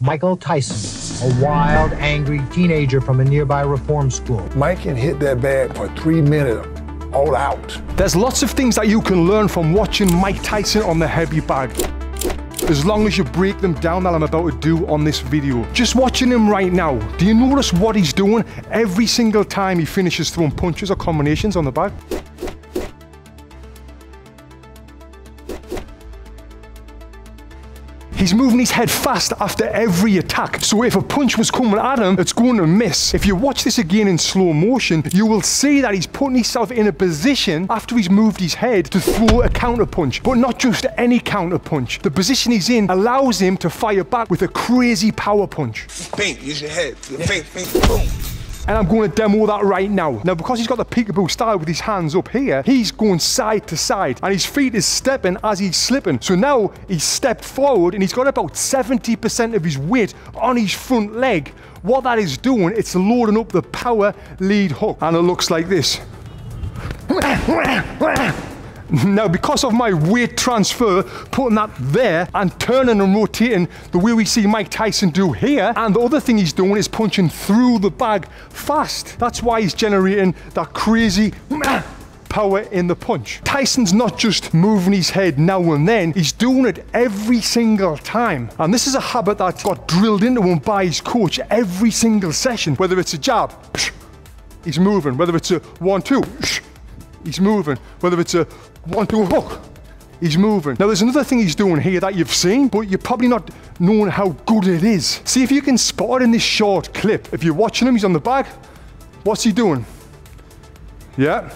Michael Tyson, a wild, angry teenager from a nearby reform school. Mike can hit that bag for 3 minutes, all out. There's lots of things that you can learn from watching Mike Tyson on the heavy bag, as long as you break them down that I'm about to do on this video. Just watching him right now, do you notice what he's doing every single time he finishes throwing punches or combinations on the bag? He's moving his head fast after every attack, so if a punch was coming at him, it's going to miss. If you watch this again in slow motion, you will see that he's putting himself in a position after he's moved his head to throw a counter punch, but not just any counter punch. The position he's in allows him to fire back with a crazy power punch. Bang, use your head, bang, bang, boom. And I'm going to demo that right now. Now, because he's got the Peekaboo style with his hands up here, he's going side to side and his feet is stepping as he's slipping. So now he's stepped forward and he's got about 70% of his weight on his front leg. What that is doing, it's loading up the power lead hook. And it looks like this. Now, because of my weight transfer, putting that there and turning and rotating the way we see Mike Tyson do here, and the other thing he's doing is punching through the bag fast. That's why he's generating that crazy power in the punch. Tyson's not just moving his head now and then, he's doing it every single time. And this is a habit that got drilled into him by his coach every single session. Whether it's a jab, he's moving. Whether it's a 1-2, he's moving. Whether it's a 1-2 hook, he's moving. Now there's another thing he's doing here that you've seen, but you're probably not knowing how good it is. See if you can spot it in this short clip. If you're watching him, he's on the bag. What's he doing? Yeah.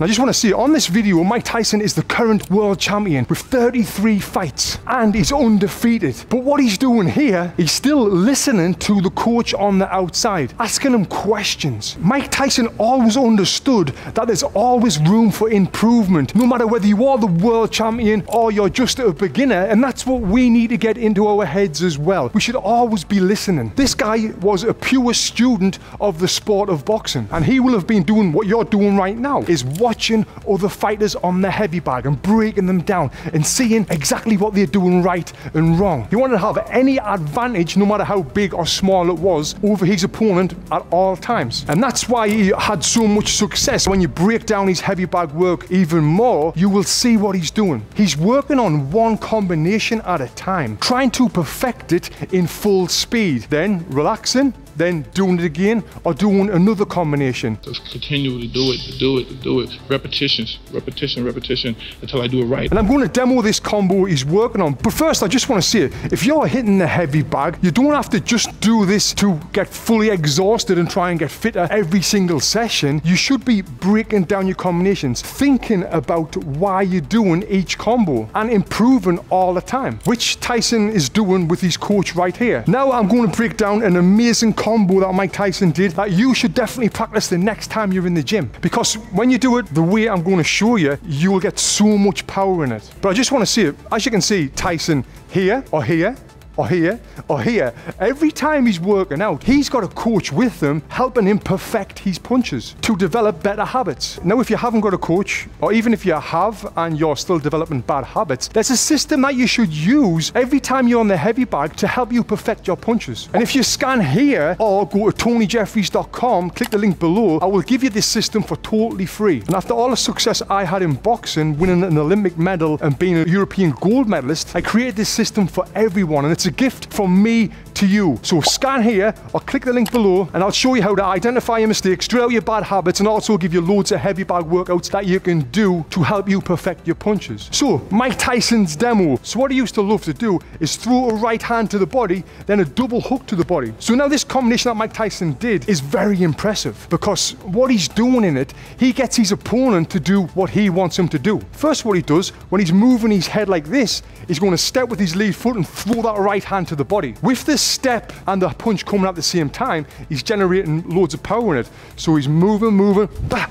I just want to see, on this video, Mike Tyson is the current world champion with 33 fights and he's undefeated. But what he's doing here, he's still listening to the coach on the outside, asking him questions. Mike Tyson always understood that there's always room for improvement, no matter whether you are the world champion or you're just a beginner, and that's what we need to get into our heads as well. We should always be listening. This guy was a pure student of the sport of boxing, and he will have been doing what you're doing right now, is watching other fighters on the heavy bag and breaking them down and seeing exactly what they're doing right and wrong. He wanted to have any advantage, no matter how big or small it was, over his opponent at all times. And that's why he had so much success. When you break down his heavy bag work even more, you will see what he's doing. He's working on one combination at a time, trying to perfect it in full speed, then relaxing, then doing it again, or doing another combination. Just continue to do it, to do it, to do it. Repetitions, repetition, repetition, until I do it right. And I'm going to demo this combo he's working on, but first I just want to see it. If you're hitting the heavy bag, you don't have to just do this to get fully exhausted and try and get fitter every single session. You should be breaking down your combinations, thinking about why you're doing each combo, and improving all the time, which Tyson is doing with his coach right here. Now I'm going to break down an amazing combo that Mike Tyson did that you should definitely practice the next time you're in the gym, because when you do it the way I'm going to show you, you will get so much power in it. But I just want to see it. As you can see, Tyson here or here or here or here, every time he's working out, he's got a coach with him helping him perfect his punches to develop better habits. Now if you haven't got a coach, or even if you have and you're still developing bad habits, there's a system that you should use every time you're on the heavy bag to help you perfect your punches. And if you scan here or go to tonyjeffries.com, click the link below, I will give you this system for totally free. And after all the success I had in boxing, winning an Olympic medal and being a European gold medalist, I created this system for everyone, and it's a gift from me to you. So scan here or click the link below and I'll show you how to identify your mistakes, drill out your bad habits, and also give you loads of heavy bag workouts that you can do to help you perfect your punches. So Mike Tyson's demo. So what he used to love to do is throw a right hand to the body, then a double hook to the body. So now this combination that Mike Tyson did is very impressive, because what he's doing in it, he gets his opponent to do what he wants him to do. First, what he does when he's moving his head like this, he's going to step with his lead foot and throw that right hand to the body. With this step and the punch coming at the same time, he's generating loads of power in it. So he's moving, moving, bah!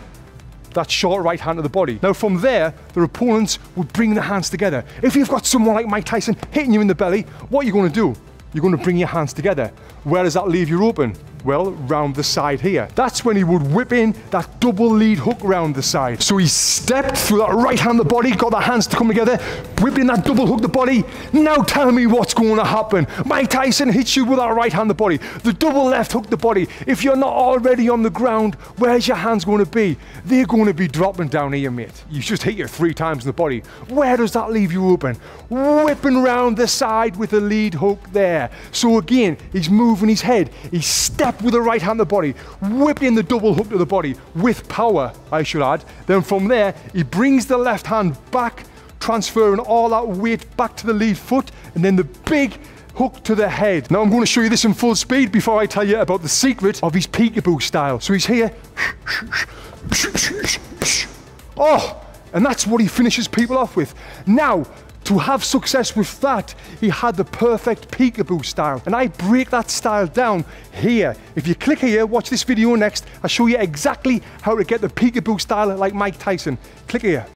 That short right hand to the body. Now from there, their opponents will bring their hands together. If you've got someone like Mike Tyson hitting you in the belly, what are you going to do? You're going to bring your hands together. Where does that leave you open? well, round the side here. That's when he would whip in that double lead hook round the side. So he stepped through that right hand the body, got the hands to come together, whipped in that double hook the body. Now tell me what's going to happen. Mike Tyson hits you with that right hand the body, the double left hook the body. If you're not already on the ground, where's your hands going to be? They're going to be dropping down here, mate. You just hit you 3 times in the body. Where does that leave you open? Whipping round the side with the lead hook there. So again, he's moving his head. He stepped with the right hand the body, whipped in the double hook to the body with power, I should add. Then from there, he brings the left hand back, transferring all that weight back to the lead foot, and then the big hook to the head. Now I'm going to show you this in full speed before I tell you about the secret of his peekaboo style. So he's here. Oh, and that's what he finishes people off with. Now, to have success with that, he had the perfect peekaboo style. And I break that style down here. If you click here, watch this video next, I'll show you exactly how to get the peekaboo style like Mike Tyson. Click here.